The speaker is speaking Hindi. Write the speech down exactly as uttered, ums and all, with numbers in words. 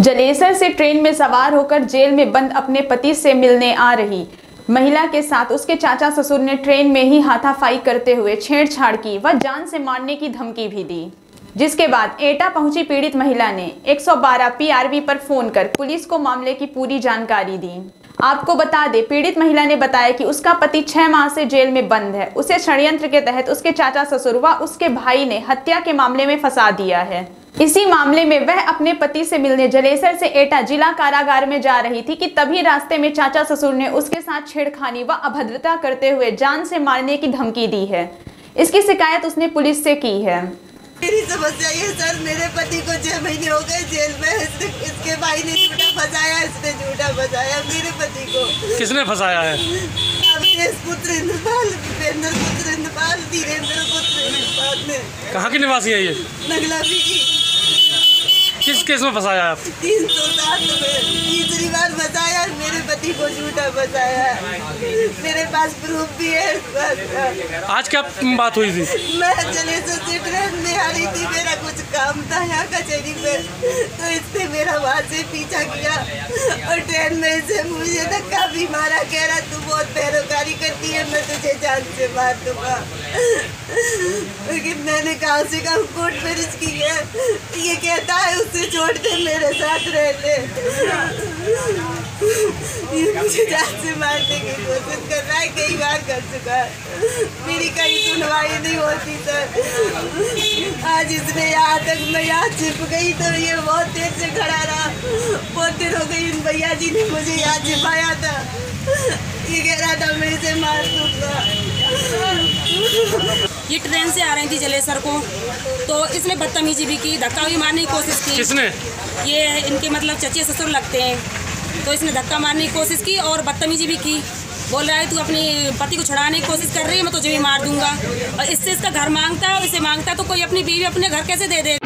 जलेसर से ट्रेन में सवार होकर जेल में बंद अपने पति से मिलने आ रही महिला के साथ उसके चाचा ससुर ने ट्रेन में ही हाथापाई करते हुए छेड़छाड़ की व जान से मारने की धमकी भी दी, जिसके बाद एटा पहुंची पीड़ित महिला ने एक सौ बारह पीआरबी पर फोन कर पुलिस को मामले की पूरी जानकारी दी। आपको बता दे, पीड़ित महिला ने बताया कि उसका पति छह माह से जेल में बंद है। उसे षड्यंत्र के तहत उसके चाचा ससुर व उसके भाई ने हत्या के मामले में फंसा दिया है। इसी मामले में वह अपने पति से मिलने जलेसर से एटा जिला कारागार में जा रही थी कि तभी रास्ते में चाचा ससुर ने उसके साथ छेड़खानी व अभद्रता करते हुए जान से मारने की धमकी दी है। इसकी शिकायत उसने पुलिस से की है। मेरी समस्या ये सर, मेरे पति को छह महीने हो गए जेल में। इसके, इसके भाई ने झूठा फंसाया, इसने झूठा फंसाया मेरे पति को। किसने फंसाया है? पुत्र इंद्रपाल, पुत्र इंद्रपाल, धीरेन्द्र पुत्र इंद्रपाल ने। कहाँ की निवासी है ये? नगलावी की। किस केस में फंसाया आप? तीन सौ सात में तीसरी बार फंसाया, मेरे पति को झूठा फंसाया। मेरे पास प्रूफ भी है। आज क्या बात हुई थी? मैं जलेसर से ट्रेन में आ रही थी, मेरा कुछ काम था यहाँ कचहरी में, तो इसने मेरा वहाँ से पीछा किया और ट्रेन में इसे मुझे धक्का भी मारा। कह रहा तू बहुत पैरोकारी करती है, मैं तुझे जान से मार दूंगा। लेकिन मैंने कहा से कहा कोर्ट मैरिज की है, ये कहता है उसे छोड़ के मेरे साथ रहते। ये मुझे जान से मारने की कोशिश कर रहा है, कई बार कर चुका है। मेरी कहीं सुनवाई नहीं होती सर। आज इसने यहाँ तक मैं यहाँ छिप गई तो ये बहुत देर से खड़ा रहा। बहुत देर हो गई, इन भैया जी ने मुझे यहाँ छिपाया था। ये कह रहा था मैं इसे मार दूंगा। ये ट्रेन से आ रही थी जलेसर को, तो इसने बदतमीजी भी की, धक्का भी मारने की कोशिश की। किसने? ये इनके मतलब चचे ससुर लगते हैं, तो इसने धक्का मारने की कोशिश की और बदतमीजी भी की। बोल रहा है तू अपने पति को छुड़ाने की कोशिश कर रही है, मैं तुझे भी मार दूंगा। और इससे इसका घर मांगता है और इसे मांगता है, तो कोई अपनी बीवी अपने घर कैसे दे दे?